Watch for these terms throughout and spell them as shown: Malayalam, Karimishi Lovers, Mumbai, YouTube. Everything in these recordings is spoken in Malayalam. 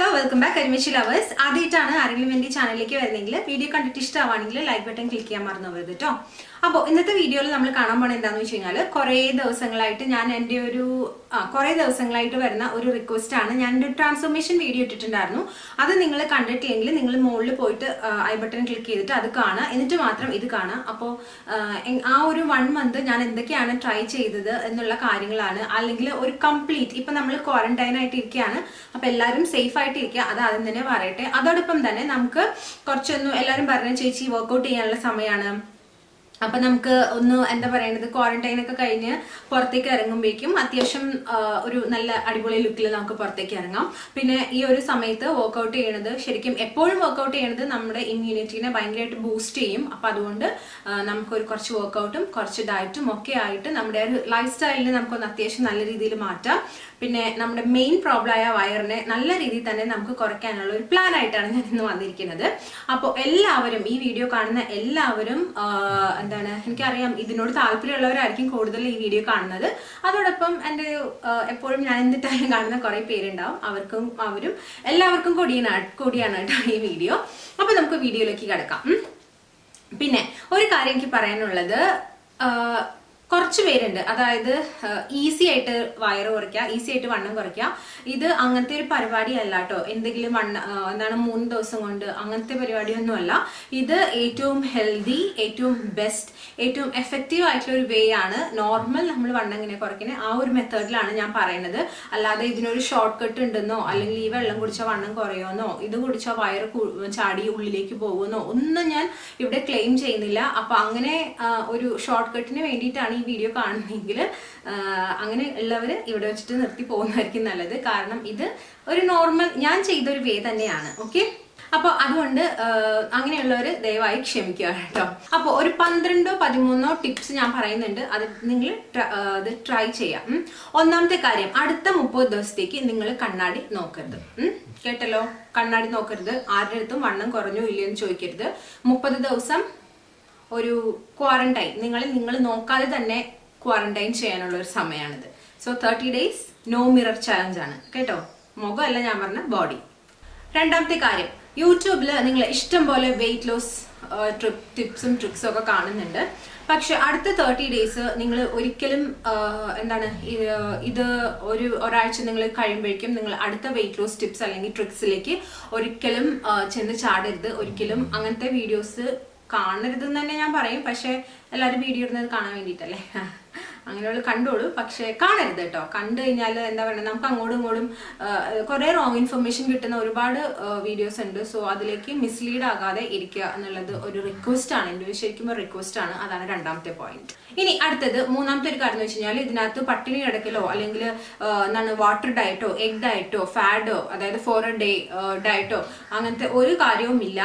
Hello, welcome back Karimishi Lovers. ആദ്യമായിട്ടാണ് ആരെങ്കിലും എൻ്റെ ചാനലിലേക്ക് വരുന്നെങ്കിൽ വീഡിയോ കണ്ടിട്ട് ഇഷ്ടമാണെങ്കിൽ ലൈക്ക് ബട്ടൺ ക്ലിക്ക് ചെയ്യാൻ മറന്നു പോകരുത് ട്ടോ. അപ്പോൾ ഇന്നത്തെ വീഡിയോയിൽ നമ്മൾ കാണാൻ പോണ എന്താണെന്ന് വെച്ചാൽ കുറേ ദിവസങ്ങളായിട്ട് വരുന്ന ഒരു റിക്വസ്റ്റ് ആണ്. ഞാൻ ഒരു ട്രാൻസ്ഫോർമേഷൻ വീഡിയോ ഇട്ടിട്ടുണ്ടായിരുന്നു. അത് നിങ്ങൾ കണ്ടിട്ടില്ലെങ്കിൽ നിങ്ങൾ മുകളിൽ പോയിട്ട് ഐ ബട്ടൺ ക്ലിക്ക് ചെയ്തിട്ട് അത് കാണുക, എന്നിട്ട് മാത്രം ഇത് കാണുക. അപ്പോൾ ആ ഒരു 1 month ഞാൻ എന്തൊക്കെയാണ് ട്രൈ ചെയ്തത് എന്നുള്ള കാര്യങ്ങളാണ്, അല്ലെങ്കിൽ ഒരു കംപ്ലീറ്റ് ഇപ്പം നമ്മൾ ക്വാറന്റൈൻ ആയിട്ട് ഇരിക്കുകയാണ്. അപ്പോൾ എല്ലാവരും സേഫ് ആയിട്ട് ഇരിക്കുക, അത് ആദ്യം തന്നെ പറയട്ടെ. അതോടൊപ്പം തന്നെ നമുക്ക് കുറച്ചൊന്നും എല്ലാവരും പറഞ്ഞ ചേച്ചി വർക്ക്ഔട്ട് ചെയ്യാനുള്ള സമയമാണ്, അപ്പം നമുക്ക് ഒന്ന് എന്താ പറയണത് ക്വാറന്റൈനൊക്കെ കഴിഞ്ഞ് പുറത്തേക്ക് ഇറങ്ങുമ്പോഴേക്കും അത്യാവശ്യം ഒരു നല്ല അടിപൊളി ലുക്കിൽ നമുക്ക് പുറത്തേക്ക് ഇറങ്ങാം. പിന്നെ ഈ ഒരു സമയത്ത് വർക്ക്ഔട്ട് ചെയ്യണത്, ശരിക്കും എപ്പോഴും വർക്ക്ഔട്ട് ചെയ്യണത് നമ്മുടെ ഇമ്മ്യൂണിറ്റിനെ ഭയങ്കരമായിട്ട് ബൂസ്റ്റ് ചെയ്യും. അപ്പം അതുകൊണ്ട് നമുക്കൊരു കുറച്ച് വർക്ക്ഔട്ടും കുറച്ച് ഡയറ്റും ഒക്കെ ആയിട്ട് നമ്മുടെ ഒരു ലൈഫ് സ്റ്റൈലിനെ നമുക്കൊന്ന് അത്യാവശ്യം നല്ല രീതിയിൽ മാറ്റാം. പിന്നെ നമ്മുടെ മെയിൻ പ്രോബ്ലമായ വയറിനെ നല്ല രീതിയിൽ തന്നെ നമുക്ക് കുറയ്ക്കാനുള്ള ഒരു പ്ലാൻ ആയിട്ടാണ് ഞാൻ ഇന്ന് വന്നിരിക്കുന്നത്. അപ്പോൾ എല്ലാവരും ഈ വീഡിയോ കാണുന്ന എല്ലാവരും എന്താണ്, എനിക്കറിയാം ഇതിനോട് താല്പര്യമുള്ളവരായിരിക്കും കൂടുതൽ ഈ വീഡിയോ കാണുന്നത്. അതോടൊപ്പം എൻ്റെ എപ്പോഴും ഞാൻ എന്തിട്ടായാലും കാണുന്ന കുറേ പേരുണ്ടാവും, എല്ലാവർക്കും കൂടിയാണ് കേട്ടോ ഈ വീഡിയോ. അപ്പോൾ നമുക്ക് വീഡിയോയിലേക്ക് കിടക്കാം. പിന്നെ ഒരു കാര്യം എനിക്ക് പറയാനുള്ളത്, കുറച്ച് പേരുണ്ട്, അതായത് ഈസി ആയിട്ട് വയറ് കുറയ്ക്കുക, ഈസി ആയിട്ട് വണ്ണം കുറയ്ക്കുക, ഇത് അങ്ങനത്തെ ഒരു പരിപാടി അല്ല കേട്ടോ. എന്തെങ്കിലും എന്താണ് 3 ദിവസം കൊണ്ട് അങ്ങനത്തെ പരിപാടിയൊന്നുമല്ല. ഇത് ഏറ്റവും ഹെൽത്തി, ഏറ്റവും ബെസ്റ്റ്, ഏറ്റവും എഫക്റ്റീവ് ആയിട്ടുള്ള ഒരു വേ ആണ്. നോർമൽ നമ്മൾ വണ്ണം ഇങ്ങനെ കുറയ്ക്കുന്നത് ആ ഒരു മെത്തേഡിലാണ് ഞാൻ പറയുന്നത്. അല്ലാതെ ഇതിനൊരു ഷോർട്ട് കട്ട് ഉണ്ടെന്നോ, അല്ലെങ്കിൽ ഈ വെള്ളം കുടിച്ചാൽ വണ്ണം കുറയുമെന്നോ, ഇത് കുടിച്ചാൽ വയറ് ചാടി ഉള്ളിലേക്ക് പോകുമെന്നോ ഒന്നും ഞാൻ ഇവിടെ ക്ലെയിം ചെയ്യുന്നില്ല. അപ്പം അങ്ങനെ ഒരു ഷോർട്ട് കട്ടിന് വേണ്ടിയിട്ടാണ് ഈ വീഡിയോ കാണുന്നെങ്കിൽ അങ്ങനെ ഉള്ളവർ ഇവിടെ വെച്ചിട്ട് നിർത്തി പോകുന്നതായിരിക്കും നല്ലത്. കാരണം ഇത് ഒരു നോർമൽ ഞാൻ ചെയ്തൊരു വേ തന്നെയാണ്, ഓക്കെ. അപ്പോൾ അതുകൊണ്ട് അങ്ങനെയുള്ളവർ ദയവായി ക്ഷമിക്കുക കേട്ടോ. അപ്പോൾ ഒരു 12 or 13 ടിപ്സ് ഞാൻ പറയുന്നുണ്ട്, അത് നിങ്ങൾ ഇത് ട്രൈ ചെയ്യാം. ഒന്നാമത്തെ കാര്യം, അടുത്ത 30 ദിവസത്തേക്ക് നിങ്ങൾ കണ്ണാടി നോക്കരുത്. കേട്ടല്ലോ, കണ്ണാടി നോക്കരുത്. ആരുടെ അടുത്തും വണ്ണം കുറഞ്ഞോ ഇല്ലയെന്ന് ചോദിക്കരുത്. 30 ദിവസം ഒരു ക്വാറന്റൈൻ, നിങ്ങൾ നോക്കാതെ തന്നെ ക്വാറന്റൈൻ ചെയ്യാനുള്ള ഒരു സമയമാണിത്. So 30 days no mirror challenge ആണ് കേട്ടോ. മുഖമല്ല ഞാൻ പറഞ്ഞ, ബോഡി. രണ്ടാമത്തെ കാര്യം, യൂട്യൂബിൽ നിങ്ങൾ ഇഷ്ടംപോലെ വെയിറ്റ് ലോസ് ടിപ്സും ട്രിക്സും ഒക്കെ കാണുന്നുണ്ട്. പക്ഷെ അടുത്ത 30 days നിങ്ങൾ ഒരിക്കലും എന്താണ് ഇത് ഒരാഴ്ച നിങ്ങൾ കഴിയുമ്പോഴേക്കും നിങ്ങൾ അടുത്ത വെയിറ്റ് ലോസ് ടിപ്സ് അല്ലെങ്കിൽ ട്രിക്സിലേക്ക് ഒരിക്കലും ചെന്ന് ചാടരുത്. ഒരിക്കലും അങ്ങനത്തെ വീഡിയോസ് കാണരുതെന്ന് തന്നെ ഞാൻ പറയും. പക്ഷെ എല്ലാവരും വീഡിയോ ഇടുന്നത് കാണാൻ വേണ്ടിയിട്ടല്ലേ, അങ്ങനെയുള്ള കണ്ടോളൂ, പക്ഷെ കാണരുത് കേട്ടോ. കണ്ടു കഴിഞ്ഞാൽ എന്താ പറയുക, നമുക്ക് അങ്ങോട്ടും ഇങ്ങോട്ടും കുറേ റോങ് ഇൻഫർമേഷൻ കിട്ടുന്ന ഒരുപാട് വീഡിയോസ് ഉണ്ട്. സോ അതിലേക്ക് മിസ്ലീഡ് ആകാതെ ഇരിക്കുക എന്നുള്ളത് ഒരു റിക്വസ്റ്റാണ്, എൻ്റെ ശരിക്കും ഒരു റിക്വസ്റ്റാണ്. അതാണ് രണ്ടാമത്തെ പോയിന്റ്. ഇനി അടുത്തത് മൂന്നാമത്തെ ഒരു കാര്യം എന്ന് വെച്ച് കഴിഞ്ഞാൽ, ഇതിനകത്ത് പട്ടിണി കിടക്കലോ അല്ലെങ്കിൽ എന്താണ് വാട്ടർ ഡയറ്റോ എഗ് ഡയറ്റോ ഫാഡോ അതായത് 4 a day ഡയറ്റോ അങ്ങനത്തെ ഒരു കാര്യവും ഇല്ല.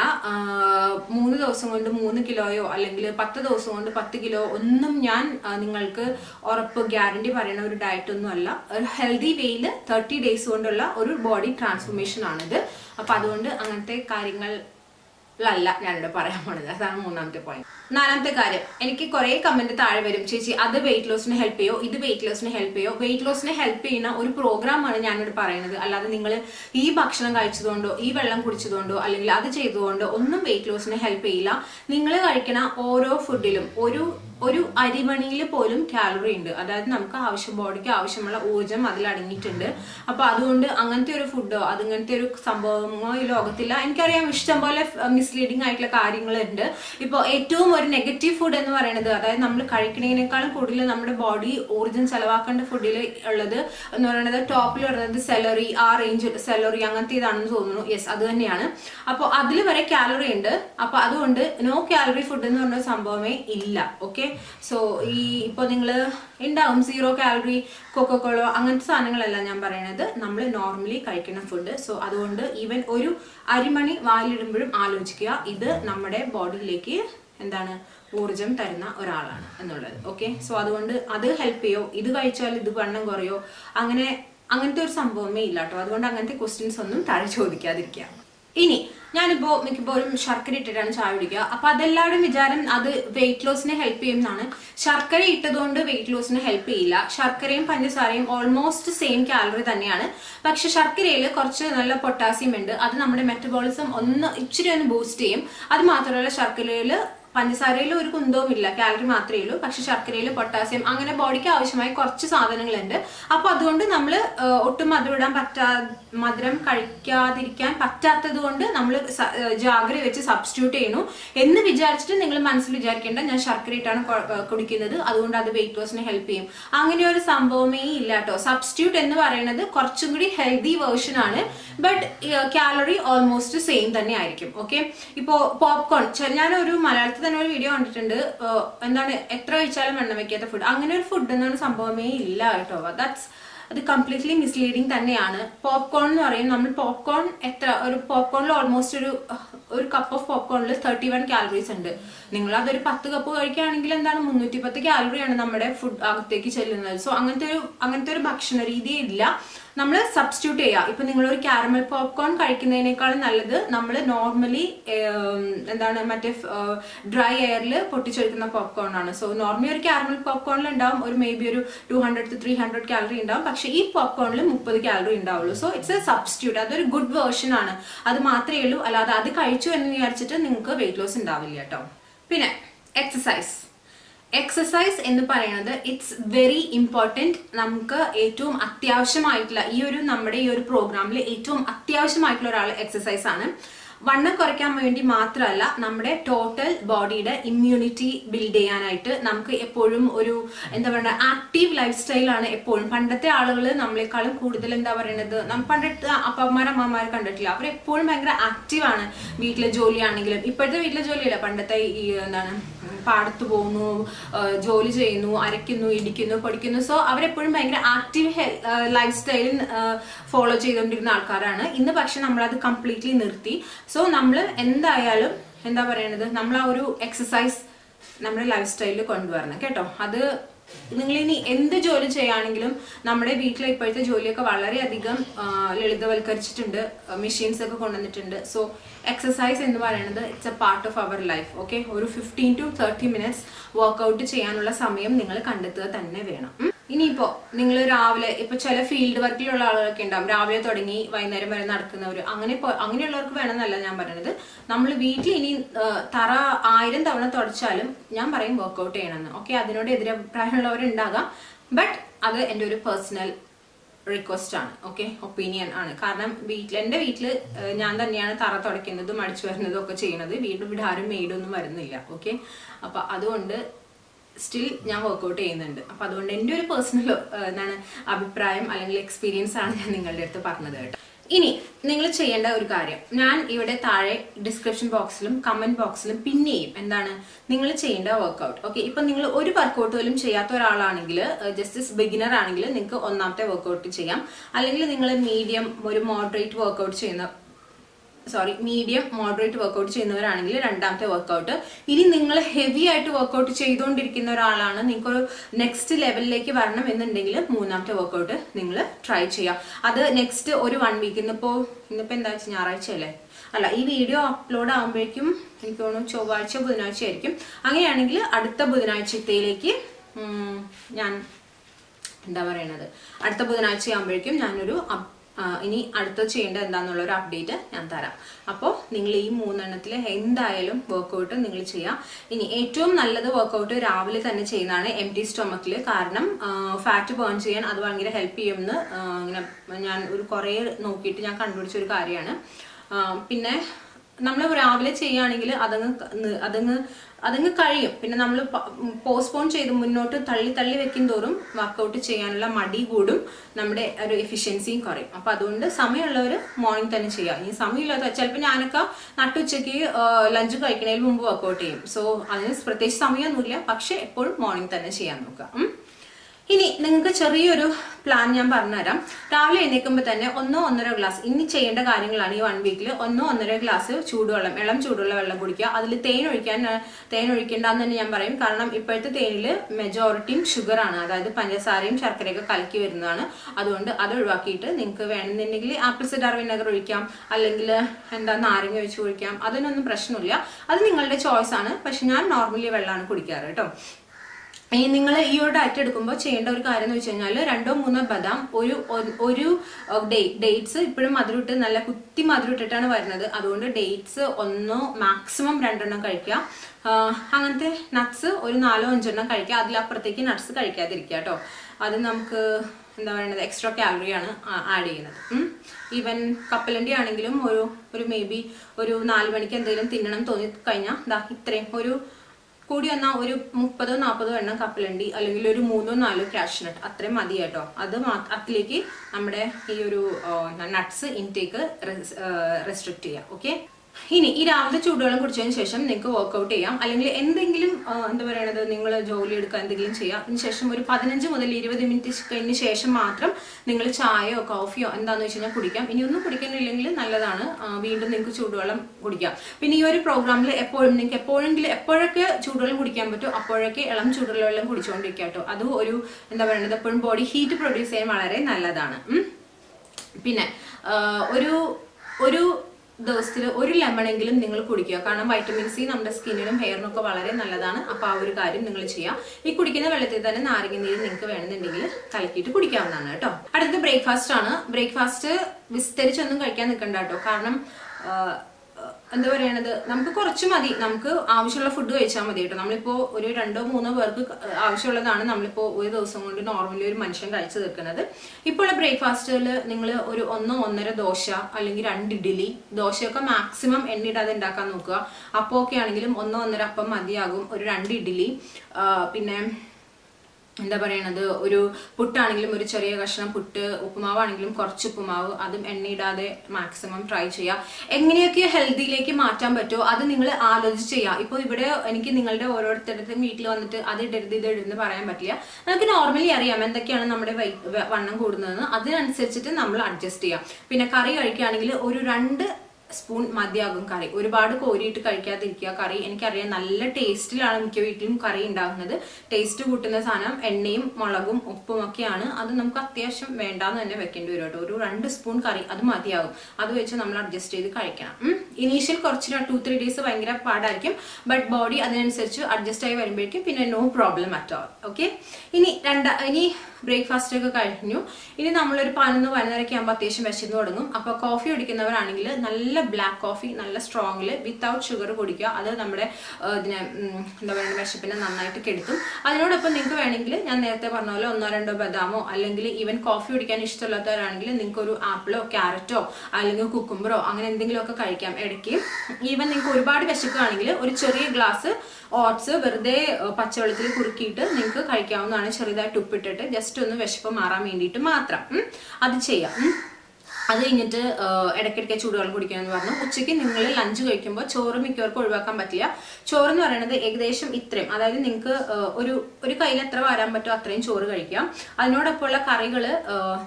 3 ദിവസം കൊണ്ട് 3 കിലോയോ അല്ലെങ്കിൽ 10 ദിവസം കൊണ്ട് 10 കിലോ ഒന്നും ഞാൻ നിങ്ങൾക്ക് ഉറപ്പ് ഗ്യാരണ്ടി പറയുന്ന ഒരു ഡയറ്റ് ഒന്നും അല്ല. ഒരു ഹെൽത്തി വേയിൽ 30 days കൊണ്ടുള്ള ഒരു ബോഡി ട്രാൻസ്ഫോർമേഷൻ ആണിത്. അപ്പൊ അതുകൊണ്ട് അങ്ങനത്തെ കാര്യങ്ങളിലല്ല ഞാനിവിടെ പറയാൻ പോണത്. അതാണ് മൂന്നാമത്തെ പോയിന്റ്. നാലാമത്തെ കാര്യം, എനിക്ക് കുറെ കമന്റ് താഴെ വരും, ചേച്ചി അത് വെയിറ്റ് ലോസിന് ഹെൽപ്പ് ചെയ്യോ, ഇത് വെയിറ്റ് ലോസിന് ഹെൽപ്പ് ചെയ്യോ. വെയിറ്റ് ലോസിന് ഹെൽപ്പ് ചെയ്യുന്ന ഒരു പ്രോഗ്രാമാണ് ഞാനിവിടെ പറയുന്നത്. അല്ലാതെ നിങ്ങൾ ഈ ഭക്ഷണം കഴിച്ചതുകൊണ്ടോ ഈ വെള്ളം കുടിച്ചതുകൊണ്ടോ അല്ലെങ്കിൽ അത് ചെയ്തുകൊണ്ടോ ഒന്നും വെയിറ്റ് ലോസിന് ഹെൽപ്പ് ചെയ്യില്ല. നിങ്ങൾ കഴിക്കുന്ന ഓരോ ഫുഡിലും ഒരു അരിമണിയിൽ പോലും കാലറി ഉണ്ട്. അതായത് നമുക്ക് ബോഡിക്ക് ആവശ്യമുള്ള ഊർജ്ജം അതിൽ അടങ്ങിയിട്ടുണ്ട്. അപ്പോൾ അതുകൊണ്ട് അങ്ങനത്തെ ഒരു ഫുഡോ അതിങ്ങനത്തെ ഒരു സംഭവമോ ഈ ലോകത്തില്ല. എനിക്കറിയാം ഇഷ്ടംപോലെ മിസ്ലീഡിങ് ആയിട്ടുള്ള കാര്യങ്ങളുണ്ട്. ഇപ്പോൾ ഏറ്റവും ഒരു നെഗറ്റീവ് ഫുഡ് എന്ന് പറയുന്നത്, അതായത് നമ്മൾ കഴിക്കണതിനേക്കാളും കൂടുതൽ നമ്മുടെ ബോഡി ഊർജ്ജം ചെലവാക്കേണ്ട ഫുഡിൽ ഉള്ളത് എന്ന് പറയുന്നത്, ടോപ്പിൽ വരുന്നത് സെലറി, ആ റേഞ്ച് സെലറി അങ്ങനത്തെ ഇതാണെന്ന് തോന്നുന്നു. യെസ്, അത് തന്നെയാണ്. അപ്പോൾ അതിൽ വരെ കാലറി ഉണ്ട്. അപ്പോൾ അതുകൊണ്ട് നോ കാലറി ഫുഡ് എന്ന് പറഞ്ഞ സംഭവമേ ഇല്ല, ഓക്കെ. സോ ഈ ഇപ്പോൾ നിങ്ങൾ ഉണ്ടാവും 0 calorie കൊക്കോക്കോള അങ്ങനത്തെ സാധനങ്ങളല്ല ഞാൻ പറയണത്, നമ്മൾ നോർമലി കഴിക്കുന്ന ഫുഡ്. സോ അതുകൊണ്ട് ഈവൻ ഒരു അരിമണി വായിലിടുമ്പോഴും ആലോചിക്കുക, ഇത് നമ്മുടെ ബോഡിയിലേക്ക് എന്താണ് ഊർജം തരുന്ന ഒരാളാണ് എന്നുള്ളത്, ഓക്കെ. സോ അതുകൊണ്ട് അത് ഹെൽപ്പ് ചെയ്യോ, ഇത് കഴിച്ചാൽ ഇത് വണ്ണം കുറയോ, അങ്ങനത്തെ ഒരു സംഭവമേ ഇല്ല കേട്ടോ. അതുകൊണ്ട് അങ്ങനത്തെ ക്വസ്റ്റ്യൻസ് ഒന്നും താഴെ ചോദിക്കാതിരിക്കുക. ini ഞാനിപ്പോൾ മിക്കപ്പോഴും ശർക്കര ഇട്ടിട്ടാണ് ചായ കുടിക്കുക. അപ്പോൾ അതെല്ലാവരും വിചാരം അത് വെയിറ്റ് ലോസിനെ ഹെൽപ്പ് ചെയ്യുമെന്നാണ്. ശർക്കര ഇട്ടതുകൊണ്ട് വെയിറ്റ് ലോസിനെ ഹെൽപ്പ് ചെയ്യില്ല. ശർക്കരയും പഞ്ചസാരയും ഓൾമോസ്റ്റ് സെയിം കാലറി തന്നെയാണ്. പക്ഷെ ശർക്കരയിൽ കുറച്ച് നല്ല പൊട്ടാസ്യം ഉണ്ട്. അത് നമ്മുടെ മെറ്റബോളിസം ഒന്ന് ഇച്ചിരി ഒന്ന് ബൂസ്റ്റ് ചെയ്യും. അത് മാത്രമല്ല ശർക്കരയിൽ പഞ്ചസാരയിൽ ഒരു കുന്തവുമില്ല, കാലറി മാത്രമേ ഉള്ളൂ. പക്ഷെ ശർക്കരയിൽ പൊട്ടാസ്യം, അങ്ങനെ ബോഡിക്ക് ആവശ്യമായ കുറച്ച് സാധനങ്ങളുണ്ട്. അപ്പോൾ അതുകൊണ്ട് നമ്മൾ ഒട്ടും മധുരം കഴിക്കാതിരിക്കാൻ പറ്റാത്തത് കൊണ്ട് നമ്മൾ ജാഗ്രി വെച്ച് സബ്സ്റ്റിറ്റ്യൂട്ട് ചെയ്യുന്നു എന്ന് വിചാരിച്ചിട്ട് നിങ്ങൾ മനസ്സിൽ വിചാരിക്കേണ്ട ഞാൻ ശർക്കര ഇട്ടാണ് കുടിക്കുന്നത്, അതുകൊണ്ട് അത് വെയിറ്റ് ലോസിന് ഹെൽപ്പ് ചെയ്യും. അങ്ങനെ ഒരു സംഭവമേ ഇല്ല കേട്ടോ. സബ്സ്റ്റിറ്റ്യൂട്ട് എന്ന് പറയുന്നത് കുറച്ചും കൂടി ഹെൽത്തി വേർഷൻ ആണ്. ബട്ട് കാലറി ഓൾമോസ്റ്റ് സെയിം തന്നെ ആയിരിക്കും. ഓക്കെ, ഇപ്പോൾ പോപ്കോൺ, ഞാനൊരു മലയാളത്തിൽ തന്നെ ഒരു വീഡിയോ കണ്ടിട്ടുണ്ട്, എന്താണ് എത്ര കഴിച്ചാലും വെണ്ണം വെക്കാത്ത ഫുഡ്. അങ്ങനെ ഒരു ഫുഡ് എന്നൊരു സംഭവമേ ഇല്ല കേട്ടോ. അത് കംപ്ലീറ്റ്ലി മിസ്ലീഡിങ് തന്നെയാണ്. പോപ്കോൺ എന്ന് പറയും, നമ്മൾ പോപ്കോൺ എത്ര, ഒരു പോപ്കോണിൽ ഓൾമോസ്റ്റ് ഒരു കപ്പ് ഓഫ് പോപ്കോണിൽ 31 കാലറീസ് ഉണ്ട്. നിങ്ങൾ അതൊരു 10 കപ്പ് കഴിക്കുകയാണെങ്കിൽ എന്താണ് 310 കാലറിയാണ് നമ്മുടെ ഫുഡ് അകത്തേക്ക് ചെല്ലുന്നത്. സോ അങ്ങനത്തെ ഒരു ഭക്ഷണ രീതി ഇല്ല. നമ്മൾ സബ്സ്റ്റിറ്റ്യൂട്ട് ചെയ്യുക. ഇപ്പം നിങ്ങളൊരു കാരമൽ പോപ്കോൺ കഴിക്കുന്നതിനേക്കാളും നല്ലത് നമ്മൾ നോർമലി എന്താണ് മറ്റേ ഡ്രൈ എയറിൽ പൊട്ടിച്ചൊഴിക്കുന്ന പോപ്കോൺ ആണ്. സോ നോർമലി ഒരു കാരമൽ പോപ്കോണിൽ ഉണ്ടാവും ഒരു മേ ബി ഒരു 200 to 300 കാലറി ഉണ്ടാവും. പക്ഷേ ഈ പോപ്കോണിൽ 30 കാലറി ഉണ്ടാവുള്ളൂ. സോ ഇറ്റ്സ് എ സബ്സ്റ്റിറ്റ്യൂട്ട്, അതൊരു ഗുഡ് വേർഷൻ ആണ്. അത് മാത്രമേ ഉള്ളൂ. അല്ലാതെ അത് കഴിച്ചു എന്ന് വിചാരിച്ചിട്ട് നിങ്ങൾക്ക് വെയിറ്റ് ലോസ് ഉണ്ടാവില്ല കേട്ടോ. പിന്നെ എക്സസൈസ്, എക്സസൈസ് എന്ന് പറയുന്നത് ഇറ്റ്സ് വെരി ഇമ്പോർട്ടൻറ്റ്. നമുക്ക് ഏറ്റവും അത്യാവശ്യമായിട്ടുള്ള നമ്മുടെ ഈ ഒരു പ്രോഗ്രാമിൽ ഏറ്റവും അത്യാവശ്യമായിട്ടുള്ള ഒരാൾ എക്സസൈസ് ആണ്. വണ്ണം കുറയ്ക്കാൻ വേണ്ടി മാത്രമല്ല, നമ്മുടെ ടോട്ടൽ ബോഡിയുടെ ഇമ്മ്യൂണിറ്റി ബിൽഡ് ചെയ്യാനായിട്ട് നമുക്ക് എപ്പോഴും ഒരു എന്താ പറയുക ആക്റ്റീവ് ലൈഫ് സ്റ്റൈലാണ് എപ്പോഴും. പണ്ടത്തെ ആളുകൾ നമ്മളെക്കാളും കൂടുതൽ എന്താ പറയുന്നത്, പണ്ടത്തെ അപ്പന്മാരമ്മമാർ കണ്ടിട്ടില്ല, അവരെപ്പോഴും ഭയങ്കര ആക്റ്റീവാണ്. വീട്ടിലെ ജോലിയാണെങ്കിലും, ഇപ്പോഴത്തെ വീട്ടിലെ ജോലിയല്ല, പണ്ടത്തെ ഈ എന്താണ് പാടത്ത് പോകുന്നു, ജോലി ചെയ്യുന്നു, അരയ്ക്കുന്നു, ഇടിക്കുന്നു, പഠിക്കുന്നു. സോ അവരെപ്പോഴും ഭയങ്കര ആക്റ്റീവ് ലൈഫ് സ്റ്റൈൽ ഫോളോ ചെയ്തുകൊണ്ടിരുന്ന ആൾക്കാരാണ്. ഇന്ന് പക്ഷെ നമ്മളത് കംപ്ലീറ്റ്ലി നിർത്തി. സോ നമ്മൾ എന്തായാലും എന്താ പറയണത്, നമ്മൾ ആ ഒരു എക്സസൈസ് നമ്മുടെ ലൈഫ് സ്റ്റൈലിൽ കൊണ്ടുവരണം കേട്ടോ. അത് നിങ്ങളിനി എന്ത് ജോലി ചെയ്യുകയാണെങ്കിലും, നമ്മുടെ വീട്ടിലെ ഇപ്പോഴത്തെ ജോലിയൊക്കെ വളരെയധികം ലളിതവൽക്കരിച്ചിട്ടുണ്ട്, മെഷീൻസ് ഒക്കെ കൊണ്ടുവന്നിട്ടുണ്ട്. സോ എക്സസൈസ് എന്ന് പറയുന്നത് it's a part of our life. Okay, ഒരു 15 to 30 minutes വർക്കൗട്ട് ചെയ്യാനുള്ള സമയം നിങ്ങൾ കണ്ടെത്തുക തന്നെ വേണം. ഇനിയിപ്പോൾ നിങ്ങൾ രാവിലെ, ഇപ്പോൾ ചില ഫീൽഡ് വർക്കിലുള്ള ആളുകളൊക്കെ ഉണ്ടാകും, രാവിലെ തുടങ്ങി വൈകുന്നേരം വരെ നടക്കുന്നവർ, അങ്ങനെയുള്ളവർക്ക് വേണമെന്നല്ല ഞാൻ പറയുന്നത്. നമ്മൾ വീട്ടിൽ ഇനി തറ 1000 തവണ തുടച്ചാലും ഞാൻ പറയും വർക്കൗട്ട് ചെയ്യണമെന്ന്. ഓക്കെ, അതിനോട് എതിരഭിപ്രായമുള്ളവരുണ്ടാകാം, ബട്ട് അത് എൻ്റെ ഒരു പേഴ്സണൽ റിക്വസ്റ്റ് ആണ്. ഓക്കെ, ഒപ്പീനിയൻ ആണ്. കാരണം എൻ്റെ വീട്ടിൽ ഞാൻ തന്നെയാണ് തറ തുടയ്ക്കുന്നതും അടിച്ചു വരുന്നതും ഒക്കെ ചെയ്യുന്നത്. ഇവിടെ ആരും മെയ്ഡൊന്നും വരുന്നില്ല. ഓക്കെ, അപ്പം അതുകൊണ്ട് സ്റ്റിൽ ഞാൻ വർക്കൗട്ട് ചെയ്യുന്നുണ്ട്. അപ്പോൾ അതുകൊണ്ട് എൻ്റെ ഒരു പേഴ്സണൽ എന്താണ് അഭിപ്രായം അല്ലെങ്കിൽ എക്സ്പീരിയൻസ് ആണ് ഞാൻ നിങ്ങളുടെ അടുത്ത് പറഞ്ഞത് കേട്ടോ. ഇനി നിങ്ങൾ ചെയ്യേണ്ട ഒരു കാര്യം ഞാൻ ഇവിടെ താഴെ ഡിസ്ക്രിപ്ഷൻ ബോക്സിലും കമൻറ്റ് ബോക്സിലും പിന്നെയും എന്താണ് നിങ്ങൾ ചെയ്യേണ്ട വർക്കൗട്ട്. ഓക്കെ, ഇപ്പം നിങ്ങൾ ഒരു വർക്കൗട്ട് പോലും ചെയ്യാത്ത ഒരാളാണെങ്കിൽ, ജസ്റ്റ് ബിഗിനർ ആണെങ്കിൽ, നിങ്ങൾക്ക് ഒന്നാമത്തെ വർക്കൗട്ട് ചെയ്യാം. അല്ലെങ്കിൽ നിങ്ങൾ മീഡിയം മോഡറേറ്റ് വർക്കൗട്ട് ചെയ്യുന്നവരാണെങ്കിൽ രണ്ടാമത്തെ വർക്കൗട്ട്. ഇനി നിങ്ങൾ ഹെവി ആയിട്ട് വർക്കൗട്ട് ചെയ്തുകൊണ്ടിരിക്കുന്ന ഒരാളാണ്, നിങ്ങൾക്കൊരു നെക്സ്റ്റ് ലെവലിലേക്ക് വരണം എന്നുണ്ടെങ്കിൽ മൂന്നാമത്തെ വർക്കൗട്ട് നിങ്ങൾ ട്രൈ ചെയ്യുക. അത് നെക്സ്റ്റ് ഒരു 1 week, ഇന്നിപ്പോൾ എന്താ വെച്ചാൽ ഞായറാഴ്ചയല്ലേ, അല്ല ഈ വീഡിയോ അപ്ലോഡ് ആകുമ്പോഴേക്കും എനിക്ക് തോന്നുന്നു ചൊവ്വാഴ്ച ബുധനാഴ്ച ആയിരിക്കും. അങ്ങനെയാണെങ്കിൽ അടുത്ത ബുധനാഴ്ചത്തേക്ക് അടുത്ത ബുധനാഴ്ച ആകുമ്പോഴേക്കും ഞാനൊരു ഇനി അടുത്ത ചെയ്യേണ്ടത് എന്താണെന്നുള്ള ഒരു അപ്ഡേറ്റ് ഞാൻ തരാം. അപ്പോൾ നിങ്ങൾ ഈ 3 എന്തായാലും വർക്കൗട്ട് നിങ്ങൾ ചെയ്യാം. ഇനി ഏറ്റവും നല്ലത് വർക്കൗട്ട് രാവിലെ തന്നെ ചെയ്യുന്നതാണ്, എംപ്റ്റി സ്റ്റൊമക്കിൽ. കാരണം ഫാറ്റ് ബേൺ ചെയ്യാൻ അത് ഭയങ്കര ഹെൽപ്പ് ചെയ്യുമെന്ന് ഞാൻ കുറേ നോക്കിയിട്ട് ഞാൻ കണ്ടുപിടിച്ചൊരു കാര്യമാണ്. പിന്നെ നമ്മൾ രാവിലെ ചെയ്യുകയാണെങ്കിൽ അതങ്ങ് കഴിയും. പിന്നെ നമ്മൾ പോസ്റ്റ്പോൺ ചെയ്ത് മുന്നോട്ട് തള്ളി വെക്കും തോറും വർക്കൗട്ട് ചെയ്യാനുള്ള മടി കൂടും, നമ്മുടെ ഒരു എഫിഷ്യൻസിയും കുറയും. അപ്പം അതുകൊണ്ട് സമയമുള്ളവർ മോർണിംഗ് തന്നെ ചെയ്യുക. ഇനി സമയമില്ലാത്ത ചിലപ്പോൾ ഞാനൊക്കെ നട്ടുച്ചയ്ക്ക് ലഞ്ച് കഴിക്കുന്നതിന് മുമ്പ് വർക്കൗട്ട് ചെയ്യും. സോ അതിന് പ്രത്യേകിച്ച് സമയമൊന്നുമില്ല, പക്ഷേ എപ്പോഴും മോർണിംഗ് തന്നെ ചെയ്യാൻ നോക്കുക. Ini nengke ceriyodo plan yang pernah ram. Tawle ini kebetulannya onno glass. Ini cayenda garing lani one weekly onno glass chudolam. Elam chudolam elam burikia. Adli tein urikian dan yang parim karena iperti teinile majority sugar ana. Ada panjasarim syarkereka kalki virnana. Ado onda ado wakita nengke vendin nengli apple sedar vinagar urikiam. Alenggila henda naring urikiam. Ado nonno prashnulia. Ado nenggalde choice ana. Pashingan normally velan kurikiara itu. Ini ninggal ini orang diet edukumbo, cendera orang karya itu cendera, random muna badam, oru dates, ipre madurute nalla kutti madurute tanah warna, aduonda dates onno maximum randana karya, hangante nuts oru nalo onjana karya, adila perteki nuts karya diriya to, adu namke nda extra calorie ana aadi na, even couple ini ana gilum oru maybe oru nalo manikan deiran tinanam toni kaya, dah itre oru Kudian na orang 30-40 orang kapelan di, alangkah orang 3-4 cashew nut, atre madi ya to. Ada mat, atleki, amade ini orang nuts intake restrict ya, oke? Ini awalnya cudolan kurcian session, nengko workout ya. Alangkah endenggilim, anda berada di nenggalah jauhli edkan endenggilim cia. Ini session baru 15 modal 20 menit ini session matram, nenggalah cahaya, coffee, anda anu isinya kudikiam. Ini orang kudikian nenggalah nalla dana, biar nengko cudolan kudikiam. Ini orang program le appointment nengko appointment le appointment ke cudolan kudikiam betul, appointment ke alam cudolan kudikiam dekiato. Aduh orang anda berada pun body heat produce yang malah re nalla dana. Pinai orang Dostil, orang lemon enggilan, nenggal kudikia. Karena vitamin C, nama skinnya, hair nongko balare, nalla dana. Apa orang karim nenggal cia. Ini kudikinya belatet dana, naringin diri nengko berani nenggal kalkit kudikia mana itu. Ada itu breakfast ana, breakfast visteri condong kalkian nengkan dato. Karena anda berani nenggal, nampu koracci madi, nampu awasnya la food do echa madi itu. Nampu po orang random muna work awasnya la dana, nampu po orang dosa orang normal orang manusia kalkit sedarkan ada. Ippola breakfast la nenggal orang onnera dosa, alanggi randi daily dosa ka maximum endi daden daka nuka. Apo ke alanggilam onnera apa madi agum orang randi daily, pinam. Indah barangnya itu, orang putta angilim orang ceria kasihna putta, upumawa angilim korcu upumawa, adem enni dade maximum try cia. Enggaknya kaya healthy leki macam betul, adem ninggalah aloj cia. Ipo ibadah, enggak ninggalah orang terus meetle orang itu, adem derdih derne barangnya betul. Nampaknya normally hari aman, tapi karena nama kita warna kurungan, adem ansearch itu, nama adjust cia. Pina kari hari kaya angilah orang dua spoon madya agum kari, orang baru ko orang itu kari kaya diriya kari, ini kariya nalla tasty lalam kiri itu kari indah nade, tasty gutena sanam, ennem malagum uppu makiana, adu namka tiash menda nene weekend itu orang randa spoon kari, adu madya agum, adu eccha namlar just itu kari kena, initial korchina 2-3 days sebanyak pada arkem, but body adu nene searchu adjust aja beri berke, pina no problem at all, okay? Ini randa ini breakfast juga kari nyu, ini namlar panenno warna reke amba tiash machin orang, apa coffee orang kena orang angilah nalla black coffee nalla strong le without sugar kudikia adu nammude idine endha varana veshipine nannayittu keduttum adinodu appo ninge venengile njan nerthe parna pole onno rendo badamo allengile even coffee kudikan ishtullatharanengile ninge oru apple o carrot o allengile cucumber o angane endengilo okke kalikam edike even ninge oru paadu veshukaanengile oru cheriya glass oats verde pacha velathil kurukkiittu ninge kalikavunnaanu cheridaayittu uppittittu just onnu veshipu maaran vendittu maatram adu cheyyam Ada ini tuh edukasi kayak curang kudikian warna, ucik ini ninggalnya lunch kudikian, buat coran mikir kudikan batia, coran warna itu ekdesham itrem, ada itu ningke orang kailat terbawa orang betul atren coran kudikian, ada orang pola karyagal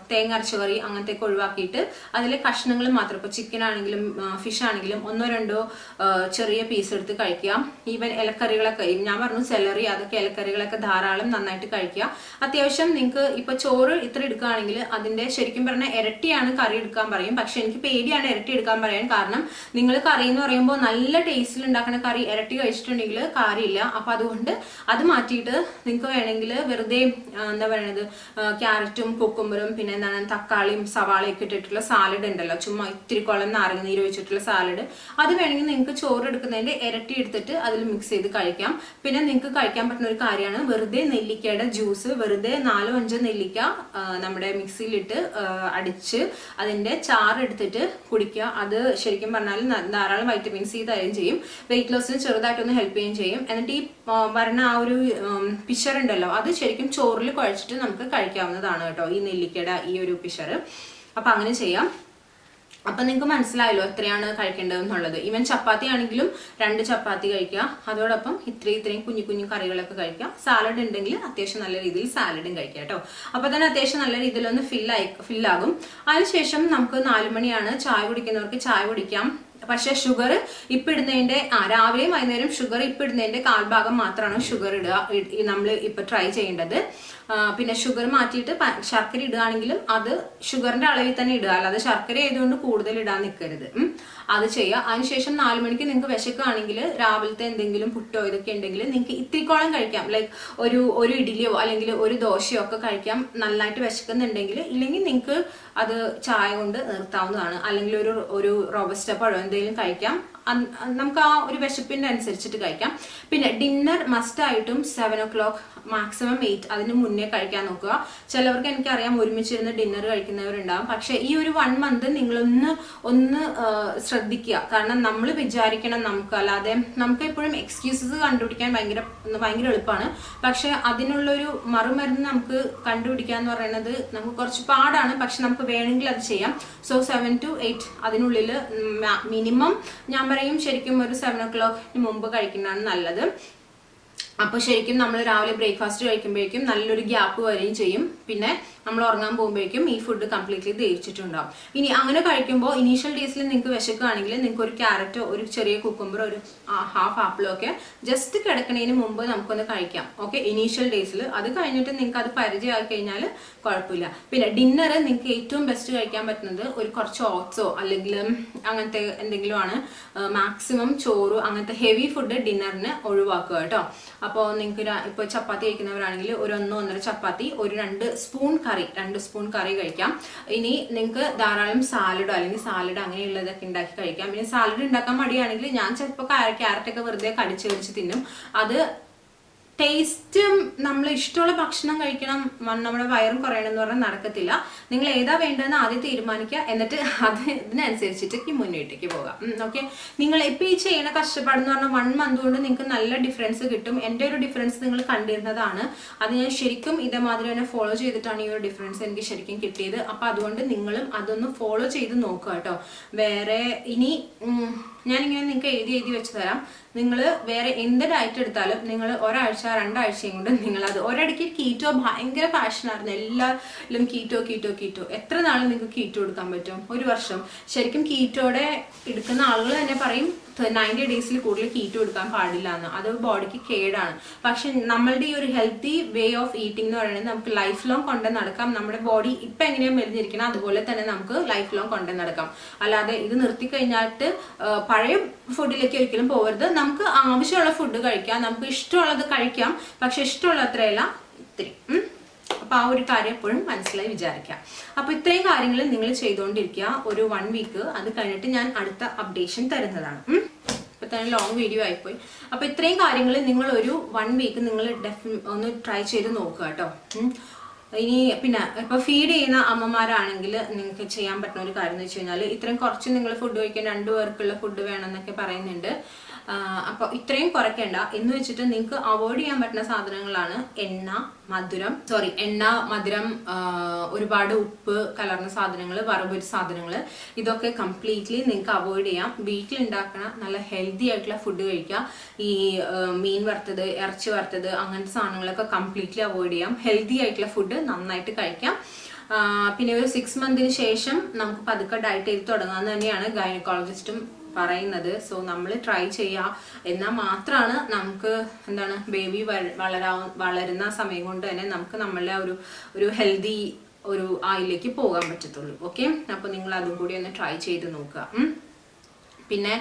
tengar cegari angante kudikan itu, ada le kasih ninggal matra, ucik ini ninggal fish ninggal, onno rendo ceria piece itu kudikian, even elak karyagal kayak, nyamar nu salary ada ke elak karyagal ke dharalam nana itu kudikian, atiawsham ningke ipa coran itre dukaan ninggal, adinnya serikin pernah eretti ane karya Kambarin, pakaian kita ini ada eretik kambarin karena, ninggalah kari ini orang boh nalla taste lenda karena kari eretik itu ninggalah kari illa, apa tuh hande, adem mati itu, ningko ninggalah berde, anda berani itu, carrotum, cucumberum, pinai, nanan takkalim, sawalek itu tulah salad endala, cuma trikolam naring ini itu tulah salad, adem berani ningko corak itu nende eretik itu, adem mix itu kari kiam, pinai ningko kari kiam patnur kari ana berde nelly keda juice, berde nalu anjir nelly kia, namada mixi itu adicce, adem Ini cara itu kudikia, ada serikin bernalar, naral vitamin C itu yang jadi, weight lossnya cerita itu helpin jadi, and itu warna orang picture ini dalam, ada serikin corle kualitas itu, nampak kari kita amna dana itu, ini lihat ada, ini orang picture, apa anginnya jadi, Apa nih kau manusia itu, ternyata kalian dalam hal itu. Even chapati ani gilum, rende chapati kaya, atau apa, hitri kunyi karyawan kaya, salad dan dengil, attention aler idil salad dan kaya. Atau apa tuh attention aler idil itu fill lagum. Alshesham, namko naalmani ana chai budikin orang ke chai budikam. Pasca sugar, ipped nende, ada awalnya main nendem sugar ipped nende kalbaga matrano sugar ida, ini namle ippet try cein ida deh. Pina sugar mati itu, sharkeri ida angilam, ada sugarnya alavitan ida, ada sharkeri itu untuk kurudel ida nikkerin deh. Ada ceya, anshesham naalmani ke nengko besek angilam, rabilten dengilam putto ida kendengilam, nengki itri koran karikiam, like oru idilio, alengilam oru doshi okka karikiam, nallai te besekan dengilam, ilengi nengko ada chai onda taun dana, alengilam oru robusta paron देलन काय क्या नमका एक वेशपिन डांसर चिट काय क्या पिने dinner must item 7 o'clock maximum 8 अदने मुन्ने काय क्या नोका चल अवर के इनके आरे हम उरीमिचे इन्द डिनर काय किन्ह अवर इंडा पक्षे ये एक वन मंथ निंगलों उन्न श्रद्धिक्या कारण नम्मले बिजारी के ना नमका लादे नमका ये पुरे excuses कंट्रोटिक्यान बाइंगरे अल्पाना पक्षे अदिनुल्लो minimum, nyamaraim sherikim baru 7 o'clock di Mumbai karikinan nalladam. Apa sherikim, nampol rawle breakfast karikim, nallori gyapu arrangeim, pinne. Amlo orangam bombay ke me food completely deh cicunda. Ini angane karikim bo initial days le nengko besek aningile nengko oru carrot, oru cherry cucumber, oru half apple oke. Just kadakane ini Mumbai namkonde karikam. Oke initial days le, adu kayinite nengko adu parije aakayinale korappilla. Pinne dinner nengko ettavum best karikam pattunnathu oru korchu oats allengile angante endengilum aanu maximum choru angante heavy food dinner ne ozhivakka ട്ടോ. Appo nengko ipo chapati kayikkinavarannengile oru 1 1/2 chapati oru 2 spoon spoon curry kayaknya. Ini nengke daralam salad alangnya salad angin ini lada kinda kayaknya. Ini salad ini daka madi aningli, jangan cepat kayak carrotnya berdaya kadicelis itu nih. Ada taste namle istola bakshana kayaknya namle bayarun korenan doaran narakatila. Nengla eda benda na adi tirmanikya, enaknya adi dengan selisih itu kimunite keboga. Oke, nengla ipi cie enak asyapan doaran one month doaran nengke nalla difference gitu. Entero difference nengla kandir nada ana. Adanya sherikum ida madrena follow cie ida tani ora difference nengke sherikum kiti ida. Apa doaran nenggalam adonno follow cie ida no kato. Bere ini, nyanyi nengke edi wactara. Nenggalu bere enda diet erdalap nenggalu orang acara anda aja ngundan nenggalu ada orang dikit keto bahingkara fashionar nella lem keto. Etra nalar nenggalu keto udam betul. Oru warsham. Sherikim keto ada idkan algalah ane parim 90 days le kodle keto udam padilah ana. Adavu body ki care ana. Pakshe nammalde oru healthy way of eating na orane namke lifelong kondan narakam. Nammade body ippengine melidiri kena adu bolle tane namke lifelong kondan narakam. Alada idu nirtika inatte parayam foodile kiri kirim power da. Namke आवश्यक फूड കഴിക്കാം നമുക്ക് ഇഷ്ടമുള്ളത് കഴിക്കാം പക്ഷേ ഇഷ്ടമുള്ളത്രയല്ല ഇത്രേ അപ്പോൾ ആ ഒരു കാര്യം എപ്പോഴും മനസ്സിലായി വിചാരിക്കുക അപ്പോൾ ഇത്രയും കാര്യങ്ങൾ നിങ്ങൾ ചെയ്തുകൊണ്ടിരിക്കുക ഒരു 1 വീക്ക് അത് കഴിഞ്ഞിട്ട് ഞാൻ അടുത്ത അപ്ഡേഷൻ തരുന്നതാണ് അപ്പോൾ തന്നെ ലോങ് വീഡിയോ ആയി പോയി അപ്പോൾ ഇത്രയും കാര്യങ്ങൾ നിങ്ങൾ ഒരു 1 വീക്ക് നിങ്ങൾ ഒന്ന് ട്രൈ ചെയ്തു നോക്കുക ട്ടോ ini pina, apa feed ini amamara aninggal, nengke ciam bertolak karena itu nyale, itren korcin nenggal food doy ke nandu erkala food doy ananda ke parain nende, apa itren korak enda, indu itu tuh nengke avoidi am bertna saudara ngelana, enna maduram, uru badu up kalarna saudara ngelala, barubir saudara ngelala, itu ke completely nengke avoidi am, weekly nda kana, nala healthy erkala food doy kya, ini main bertade, erci bertade, angan saudara ngelala ke completely avoidi am, healthy erkala food നന്നായിട്ട് കഴിക്കാം പിന്നെ ഒരു 6 മന്തിന് ശേഷം നമുക്ക് പതുക്കെ ഡയറ്റ് എടുത്ത് തുടങ്ങാന്ന് തന്നെയാണ് ഗൈനക്കോളജിസ്റ്റും പറയുന്നത് സോ നമ്മൾ ട്രൈ ചെയ്യാ എന്നാ മാത്രമാണ് നമുക്ക് എന്താണ് ബേബി വളരുന്ന സമയം കൊണ്ട് തന്നെ നമുക്ക് നമ്മളെ ഒരു ഹെൽത്തി ഒരു ആയിലേക്ക് പോകാൻ പറ്റത്തുള്ളൂ ഓക്കേ അപ്പോൾ നിങ്ങൾ അതും കൂടി ഒന്ന് ട്രൈ ചെയ്തു നോക്കുക Pinnya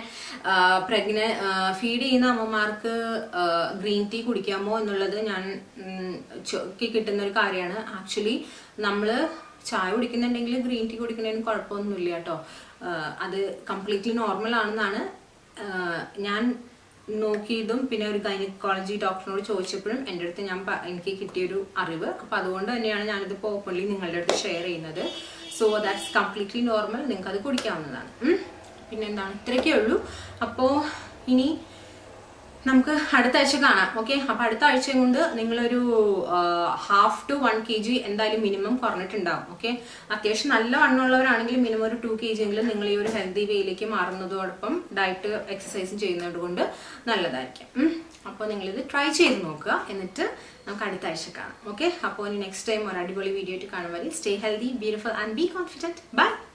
pregnant feed ini nama mark green tea kudikiam mau inilah deh, nyan kekiten dari karya na actually, namla chai kudikinan dengle green tea kudikinan korpon nulia to, ada completely normal anan ana, nyan noki dom pinnya ur gynecology doctor ur coachipun, ender teh nyan pa inke kiteru ariba, kapaduonda nyan itu po openly ninggaler teh share ini deh, so that's completely normal, ningkadu kudikiam nana. Pindah dan terkejut dulu, apo ini നമുക്ക് അടുത്ത ആഴ്ച കാണാം. ഓക്കെ, അപ്പോൾ അടുത്ത ആഴ്ച കൊണ്ട് നിങ്ങളൊരു 1/2 to 1 kg എന്തായാലും മിനിമം കുറഞ്ഞിട്ടുണ്ടാവും. ഓക്കെ, അത്യാവശ്യം നല്ല വണ്ണമുള്ളവരാണെങ്കിൽ മിനിമം ഒരു 2 kg എങ്കിലും നിങ്ങൾ ഈ ഒരു ഹെൽത്തി വേയിലേക്ക് മാറുന്നതോടൊപ്പം ഡയറ്റ് എക്സസൈസും ചെയ്യുന്നത് കൊണ്ട് നല്ലതായിരിക്കും. അപ്പോൾ നിങ്ങളിത് ട്രൈ ചെയ്ത് നോക്കുക, എന്നിട്ട് നമുക്ക് അടുത്ത ആഴ്ച കാണാം. ഓക്കെ, അപ്പോൾ നെക്സ്റ്റ് ടൈം ഒരു അടിപൊളി വീഡിയോ ആയിട്ട് കാണുമ്പോൾ stay healthy, beautiful and be confident. By.